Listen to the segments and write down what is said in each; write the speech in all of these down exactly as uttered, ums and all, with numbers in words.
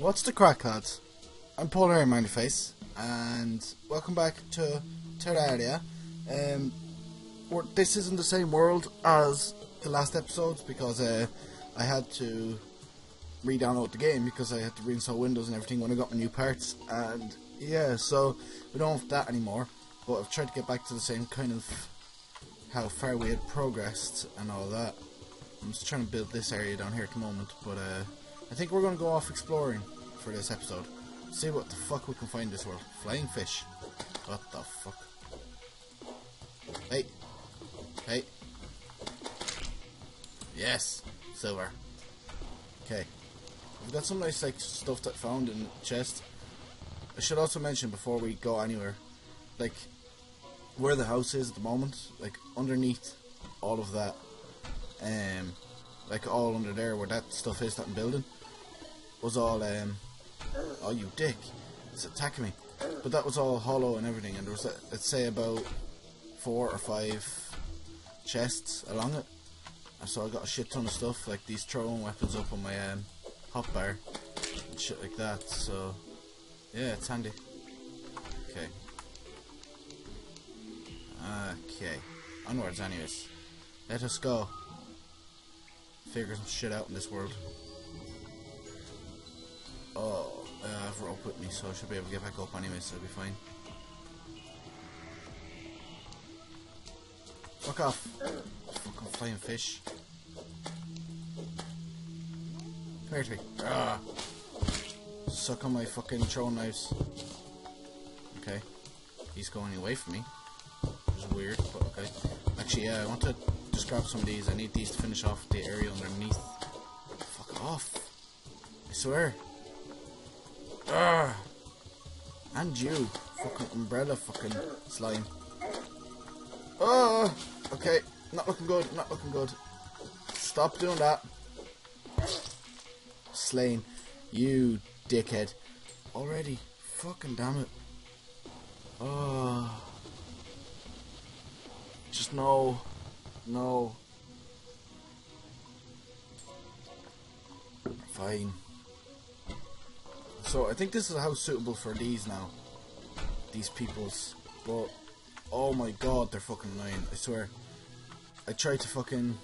What's the crack, lads? I'm PaulHairyManlyFace, and welcome back to Terraria. Um, this isn't the same world as the last episodes because uh, I had to re-download the game because I had to reinstall Windows and everything when I got my new parts, and yeah, so we don't have that anymore. But I've tried to get back to the same kind of how far we had progressed and all that. I'm just trying to build this area down here at the moment, but uh, I think we're going to go off exploring for this episode. See what the fuck we can find in this world. Flying fish. What the fuck? Hey. Hey. Yes. Silver. Okay. We've got some nice like stuff that I found in the chest. I should also mention before we go anywhere, like where the house is at the moment, like underneath all of that, um, like all under there where that stuff is that I'm building, was all, um, oh you dick, it's attacking me, but that was all hollow and everything, and there was, let's say, about four or five chests along it, and so I got a shit ton of stuff, like these throwing weapons up on my um, hot bar, and shit like that, so, yeah, it's handy. Okay. Okay, onwards anyways. Let us go. Figure some shit out in this world. Oh, I have rope with me, so I should be able to get back up anyways, so it'll be fine. Fuck off. Fucking flying fish. Come here to me. Ah. Suck on my fucking throwing knives. Okay. He's going away from me. Weird, but okay. Actually, yeah, I want to just grab some of these. I need these to finish off the area underneath. Fuck off. I swear. Arrgh. And you. Fucking umbrella fucking slime. Oh! Okay. Not looking good. Not looking good. Stop doing that. Slain. You dickhead. Already. Fucking damn it. Oh. Just no, no. Fine. So I think this is a house suitable for these now. These peoples. But, oh my god, they're fucking lying, I swear. I tried to fucking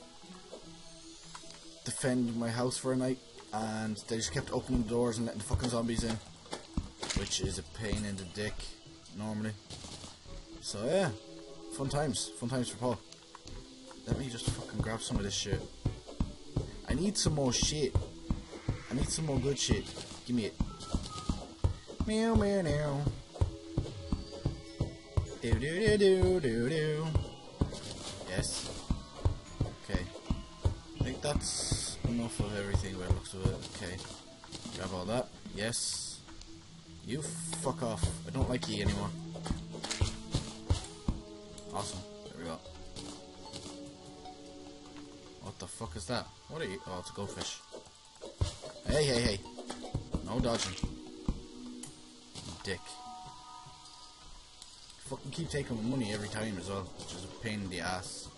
defend my house for a night, and they just kept opening the doors and letting the fucking zombies in. Which is a pain in the dick, normally. So yeah. Fun times, fun times for Paul. Let me just fucking grab some of this shit. I need some more shit. I need some more good shit. Give me it. Meow meow meow. Do do do do do do. Yes. Okay. I think that's enough of everything by the looks of it. Okay. Grab all that. Yes. You fuck off. I don't like you anymore. Awesome. There we go. What the fuck is that? What are you? Oh, it's a goldfish. Hey, hey, hey. No dodging. Dick. Fucking keep taking my money every time as well, which is a pain in the ass.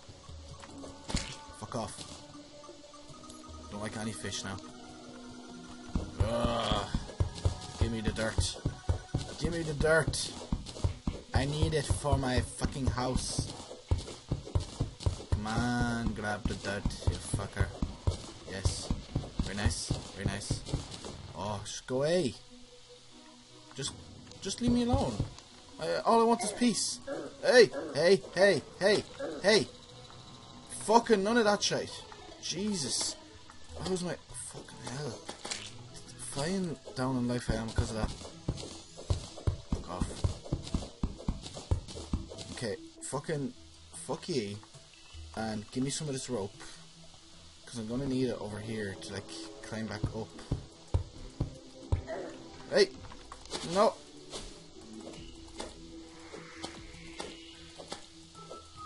Fuck off. Don't like any fish now. Ugh. Give me the dirt. Give me the dirt. I need it for my fucking house. Come on, grab the dirt, you fucker. Yes. Very nice, very nice. Oh, just go away. Just, just leave me alone. I, all I want is peace. Hey, hey, hey, hey, hey. Fucking none of that shit. Jesus. That was my fucking hell. Flying down in life I am because of that. Fuck off. Okay, fucking, fuck ye, and give me some of this rope, because I'm going to need it over here to, like, climb back up. Hey! No!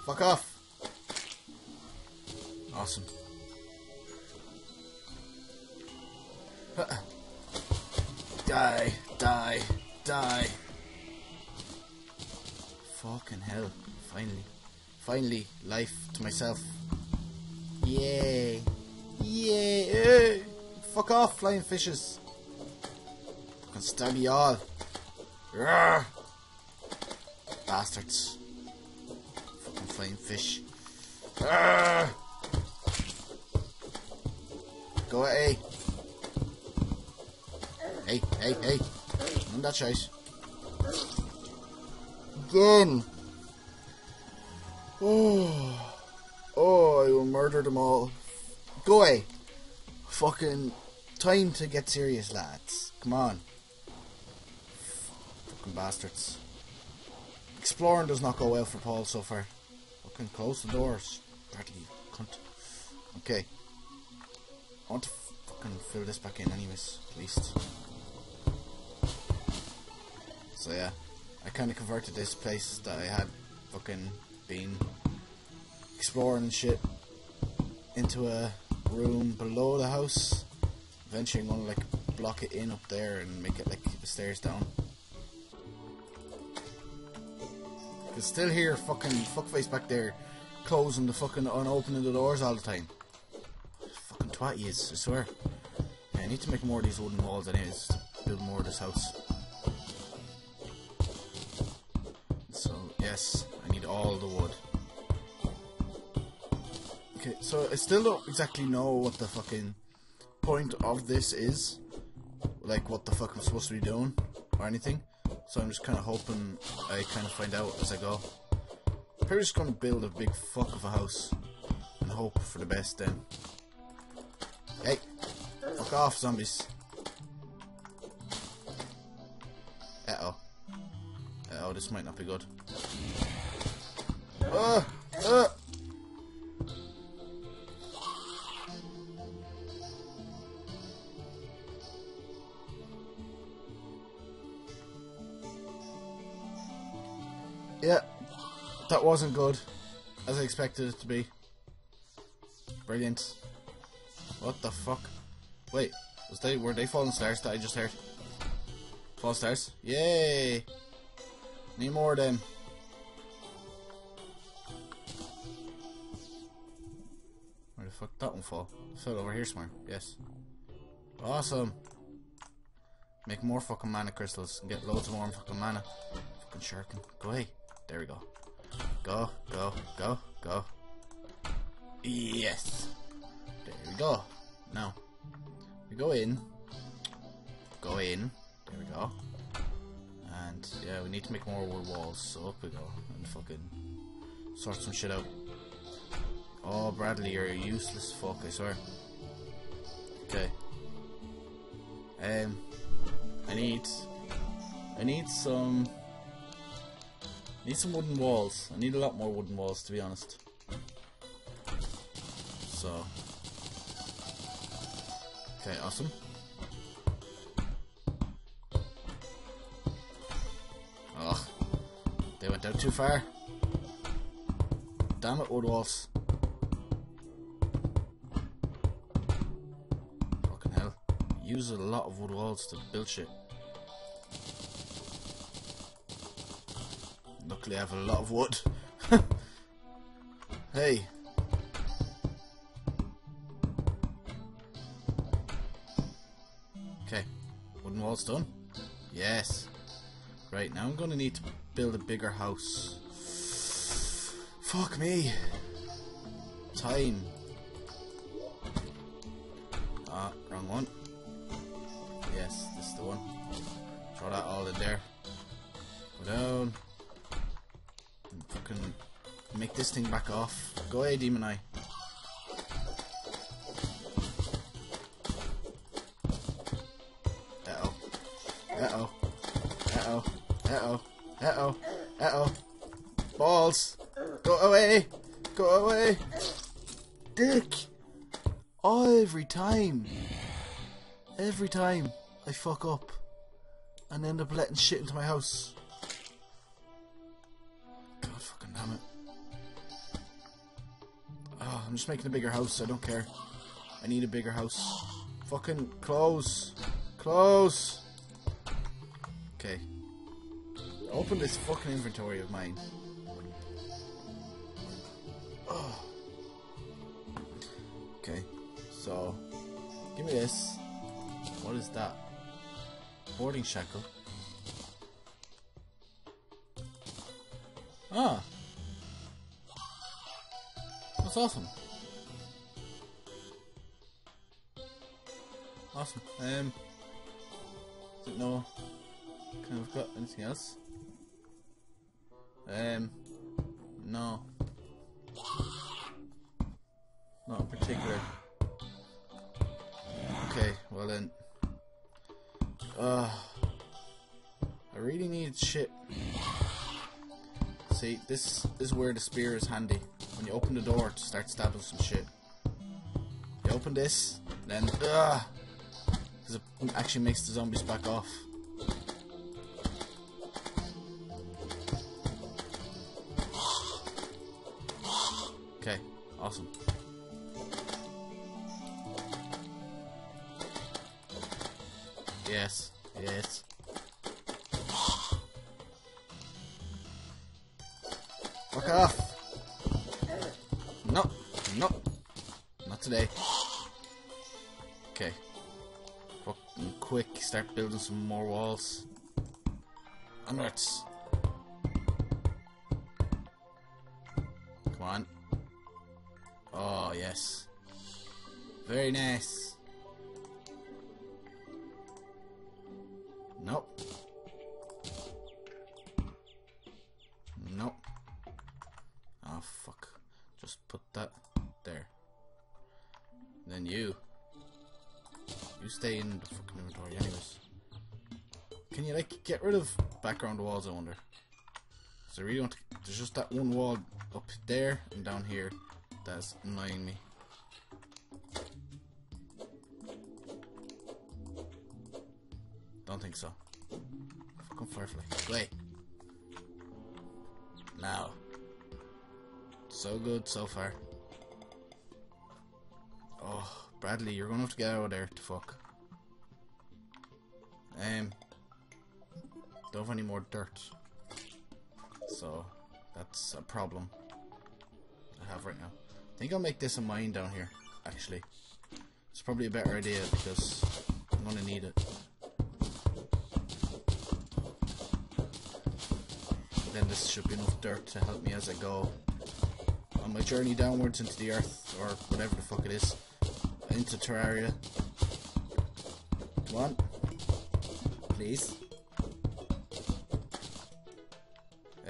Fuck off! Awesome. Die, die, die. Fucking hell, finally. Finally, life to myself. Yay. Yay. Fuck off, flying fishes. stab you all. Arrgh. Bastards. Fucking flying fish. Arrgh. Go away. Hey, hey, hey. None that chase. Again. Oh. Oh, I will murder them all. Go away. Fucking time to get serious, lads. Come on. Fucking bastards. Exploring does not go well for Paul so far. Fucking close the doors. Dirty cunt. Okay. I want to fucking fill this back in anyways, at least. So yeah. I kinda converted this place that I had fucking been exploring and shit into a room below the house. Eventually I'm gonna like block it in up there and make it like the stairs down. You can still hear fucking fuckface back there closing the fucking and opening the doors all the time. Fucking twat he is, I swear. Yeah, I need to make more of these wooden walls anyways to build more of this house. So yes, I need all the wood. Okay, so I still don't exactly know what the fucking point of this is, like what the fuck I'm supposed to be doing or anything, so I'm just kind of hoping I kind of find out as I go. Probably just gonna build a big fuck of a house and hope for the best then. Hey, fuck off zombies. Uh oh. Uh oh, this might not be good. Oh, oh. Yeah, that wasn't good, as I expected it to be. Brilliant. What the fuck? Wait, was they, were they falling stairs that I just heard? Falling stairs? Yay! Need more of them. Where the fuck did that one fall? It fell over here somewhere, yes. Awesome! Make more fucking mana crystals and get loads of more fucking mana. Fucking shirking. Go away. There we go. Go, go, go, go. Yes. There we go. Now, we go in. Go in. There we go. And, yeah, we need to make more wood walls. So up we go. And fucking sort some shit out. Oh, Bradley, you're a useless fuck, I swear. Okay. Um, I need... I need some... Need some wooden walls. I need a lot more wooden walls, to be honest. So, okay, awesome. Oh, they went out too far. Damn it, wood walls. Fucking hell! Use a lot of wood walls to build shit. Luckily I have a lot of wood. Hey. Okay. Wooden walls done? Yes. Right, now I'm gonna need to build a bigger house. Fuck me. Time. Ah, wrong one. Yes, this is the one. Throw that all in there. Go down. Fucking make this thing back off. Go away, Demon Eye. Uh oh. Uh oh. Uh oh. Uh oh. Uh oh. Uh oh. Balls. Go away. Go away. Dick. Every time. Every time I fuck up and end up letting shit into my house. Damn it. Oh, I'm just making a bigger house, I don't care. I need a bigger house. Fucking close. Close. Okay. Open this fucking inventory of mine. Oh. Okay. So, give me this. What is that? recording shackle. Ah! That's awesome. Awesome. Um, I don't know. Can I've got anything else? Um, no. Not in particular. Okay, well then. Uh, I really need shit. See, this is where the spear is handy. When you open the door to start stabbing some shit. You open this, then uh, because it actually makes the zombies back off. Okay, awesome. Yes, yes. Fuck off! No, no, not today. Okay. Fucking quick, start building some more walls. Onwards. Come on. Oh, yes. Very nice. Nope. Nope. Oh, fuck. Just put that there. And then you. You stay in the fucking inventory anyways. Can you, like, get rid of background walls, I wonder? So I really want to... There's just that one wall up there and down here that's annoying me. Don't think so. Fucking firefly. Wait. Now. So good so far. Oh, Bradley, you're gonna have to get out of there to fuck. Um, don't have any more dirt. So, that's a problem I have right now. I think I'll make this a mine down here, actually. It's probably a better idea because I'm gonna need it. Then this should be enough dirt to help me as I go on my journey downwards into the earth, or whatever the fuck it is, into Terraria. Come on, please.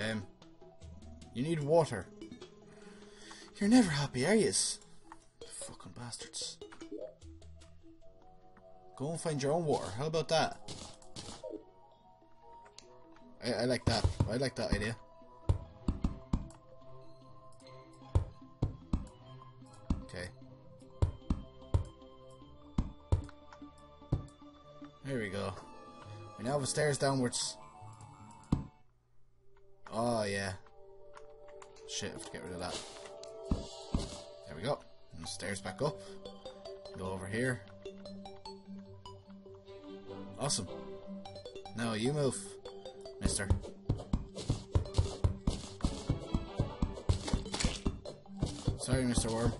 Um, you need water. You're never happy, are you? Fucking bastards. Go and find your own water. How about that? I, I like that. I like that idea. Okay. There we go. We now have the stairs downwards. Oh, yeah. Shit, I have to get rid of that. There we go. And the stairs back up. Go over here. Awesome. Now you move, mister. Sorry, Mister Worm.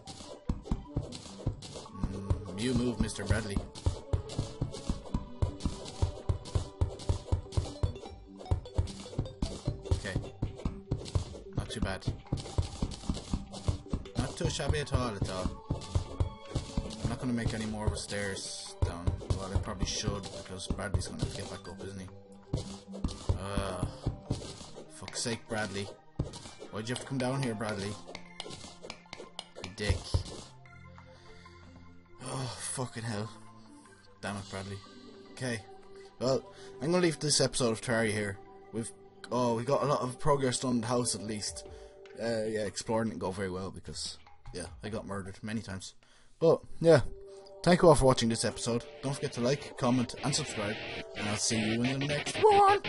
Mm, you move, Mister Bradley. Okay. Not too bad. Not too shabby at all, at all. I'm not going to make any more of the stairs down. Well, I probably should, because Bradley's going to have to get back up, isn't he? Uh, fuck's sake, Bradley. Why'd you have to come down here, Bradley? You dick. Oh, fucking hell. Damn it, Bradley. Okay. Well, I'm gonna leave this episode of Terraria here. We've... Oh, we got a lot of progress done in the house, at least. Uh, yeah, exploring didn't go very well, because... Yeah, I got murdered many times. But, yeah. Thank you all for watching this episode. Don't forget to like, comment, and subscribe. And I'll see you in the next one.